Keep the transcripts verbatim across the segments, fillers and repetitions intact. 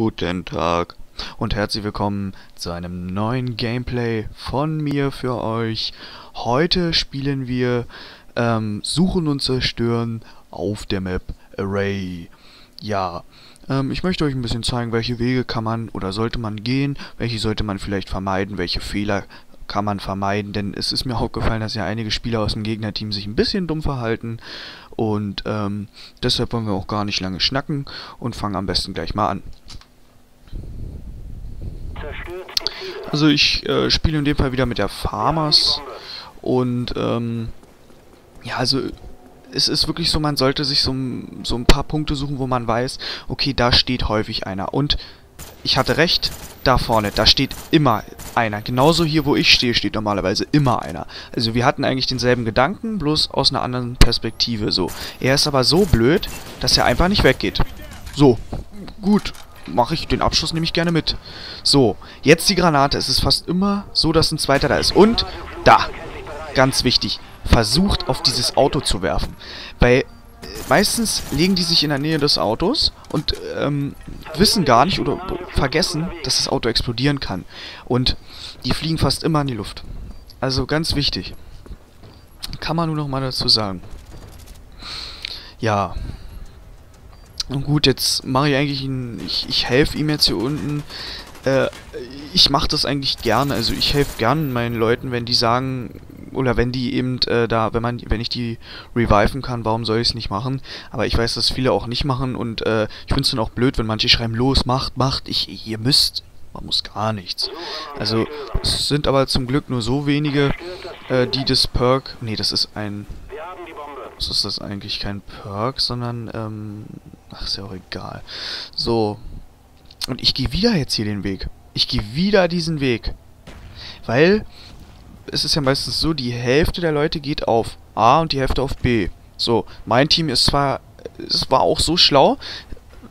Guten Tag und herzlich willkommen zu einem neuen Gameplay von mir für euch. Heute spielen wir ähm, Suchen und Zerstören auf der Map Array. Ja, ähm, ich möchte euch ein bisschen zeigen, welche Wege kann man oder sollte man gehen, welche sollte man vielleicht vermeiden, welche Fehler kann man vermeiden, denn es ist mir aufgefallen, dass ja einige Spieler aus dem Gegnerteam sich ein bisschen dumm verhalten und ähm, deshalb wollen wir auch gar nicht lange schnacken und fangen am besten gleich mal an. Also ich äh, spiele in dem Fall wieder mit der Famas und ähm, ja, also es ist wirklich so, man sollte sich so, so ein paar Punkte suchen, wo man weiß, okay, da steht häufig einer und ich hatte recht, da vorne, da steht immer einer. Genauso hier, wo ich stehe, steht normalerweise immer einer. Also wir hatten eigentlich denselben Gedanken, bloß aus einer anderen Perspektive so. Er ist aber so blöd, dass er einfach nicht weggeht. So, gut, mache ich den Abschuss nämlich gerne mit. So, jetzt die Granate. Es ist fast immer so, dass ein zweiter da ist. Und da, ganz wichtig, versucht auf dieses Auto zu werfen. Weil meistens legen die sich in der Nähe des Autos und ähm, wissen gar nicht oder vergessen, dass das Auto explodieren kann. Und die fliegen fast immer in die Luft. Also ganz wichtig. Kann man nur noch mal dazu sagen. Ja. Und gut, jetzt mache ich eigentlich einen, ich, ich helfe ihm jetzt hier unten. Äh, ich mache das eigentlich gerne. Also ich helfe gerne meinen Leuten, wenn die sagen... Oder wenn die eben äh, da, wenn man, wenn ich die reviven kann, warum soll ich es nicht machen? Aber ich weiß, dass viele auch nicht machen und äh, ich finde es dann auch blöd, wenn manche schreiben, los, macht, macht, ich, ihr müsst. Man muss gar nichts. Also, es sind aber zum Glück nur so wenige, äh, die das Perk. Nee, das ist ein. Was ist das eigentlich? Kein Perk, sondern, ähm. Ach, ist ja auch egal. So. Und ich gehe wieder jetzt hier den Weg. Ich gehe wieder diesen Weg. Weil. Es ist ja meistens so, die Hälfte der Leute geht auf A und die Hälfte auf B. So, mein Team ist zwar, es war auch so schlau,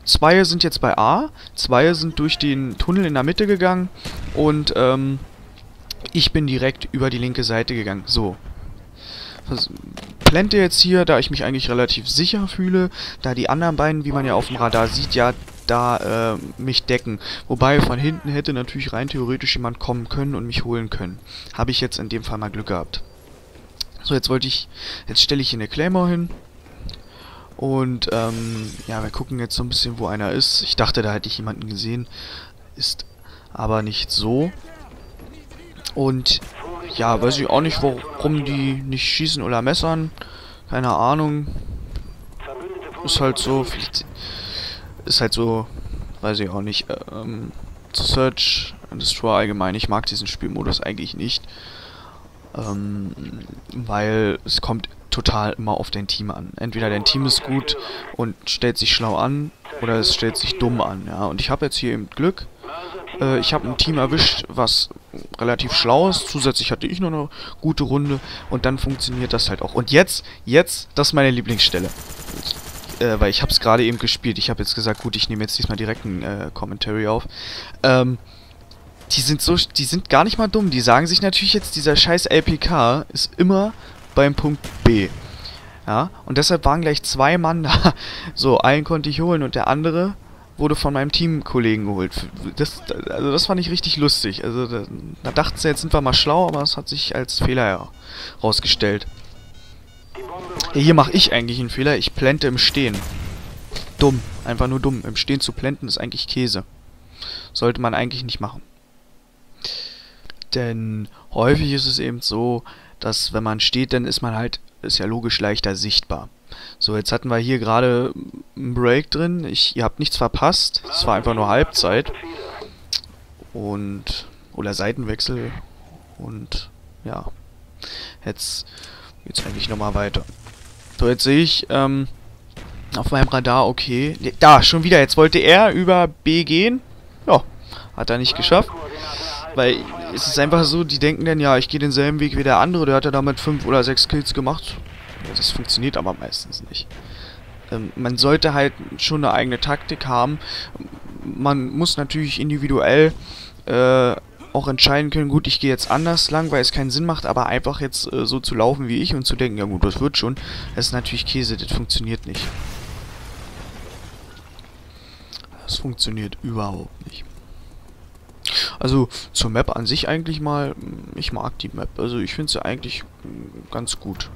zwei sind jetzt bei A, zwei sind durch den Tunnel in der Mitte gegangen und ähm, ich bin direkt über die linke Seite gegangen. So, plante jetzt hier, da ich mich eigentlich relativ sicher fühle, da die anderen beiden, wie man ja auf dem Radar sieht, ja da äh, mich decken. Wobei von hinten hätte natürlich rein theoretisch jemand kommen können und mich holen können. Habe ich jetzt in dem Fall mal Glück gehabt. So, jetzt wollte ich, jetzt stelle ich hier eine Claymore hin. Und ähm, ja, wir gucken jetzt so ein bisschen, wo einer ist. Ich dachte, da hätte ich jemanden gesehen. Ist aber nicht so. Und ja, weiß ich auch nicht, warum die nicht schießen oder messern. Keine Ahnung. Ist halt so, vielleicht ist halt so, weiß ich auch nicht, ähm, zu Search and Destroy allgemein. Ich mag diesen Spielmodus eigentlich nicht, ähm, weil es kommt total immer auf dein Team an. Entweder dein Team ist gut und stellt sich schlau an, oder es stellt sich dumm an, ja. Und ich habe jetzt hier eben Glück, äh, ich habe ein Team erwischt, was relativ schlau ist, zusätzlich hatte ich noch eine gute Runde und dann funktioniert das halt auch. Und jetzt, jetzt, das ist meine Lieblingsstelle. Äh, weil ich habe es gerade eben gespielt. Ich habe jetzt gesagt, gut, ich nehme jetzt diesmal direkt ein äh, Commentary auf. Ähm, die sind so, die sind gar nicht mal dumm. Die sagen sich natürlich jetzt, dieser scheiß L P K ist immer beim Punkt B. Ja, und deshalb waren gleich zwei Mann da. So, einen konnte ich holen und der andere wurde von meinem Teamkollegen geholt. Das, also das fand ich richtig lustig. Also da, da dachten sie, jetzt sind wir mal schlau, aber es hat sich als Fehler herausgestellt. Hier mache ich eigentlich einen Fehler. Ich plante im Stehen. Dumm. Einfach nur dumm. Im Stehen zu planten ist eigentlich Käse. Sollte man eigentlich nicht machen. Denn häufig ist es eben so, dass wenn man steht, dann ist man halt, ist ja logisch, leichter sichtbar. So, jetzt hatten wir hier gerade einen Break drin. Ich, ihr habt nichts verpasst. Es war einfach nur Halbzeit. Und... Oder Seitenwechsel. Und... Ja. Jetzt... Jetzt eigentlich nochmal weiter. So, jetzt sehe ich, ähm, auf meinem Radar, okay. Da, schon wieder. Jetzt wollte er über B gehen. Ja, hat er nicht geschafft. Weil es ist einfach so, die denken dann, ja, ich gehe denselben Weg wie der andere. Der hat ja damit fünf oder sechs Kills gemacht. Ja, das funktioniert aber meistens nicht. Ähm, man sollte halt schon eine eigene Taktik haben. Man muss natürlich individuell, äh, auch entscheiden können, gut, ich gehe jetzt anders lang, weil es keinen Sinn macht, aber einfach jetzt äh, so zu laufen wie ich und zu denken, ja gut, das wird schon, das ist natürlich Käse, das funktioniert nicht. Das funktioniert überhaupt nicht. Also zur Map an sich eigentlich mal, ich mag die Map. Also ich finde sie eigentlich ganz gut.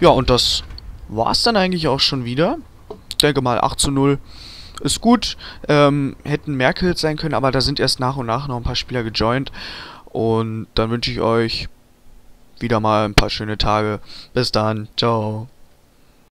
Ja, und das war's dann eigentlich auch schon wieder. Ich denke mal, acht zu null ist gut. Ähm, hätten mehr Kills sein können, aber da sind erst nach und nach noch ein paar Spieler gejoint. Und dann wünsche ich euch wieder mal ein paar schöne Tage. Bis dann. Ciao.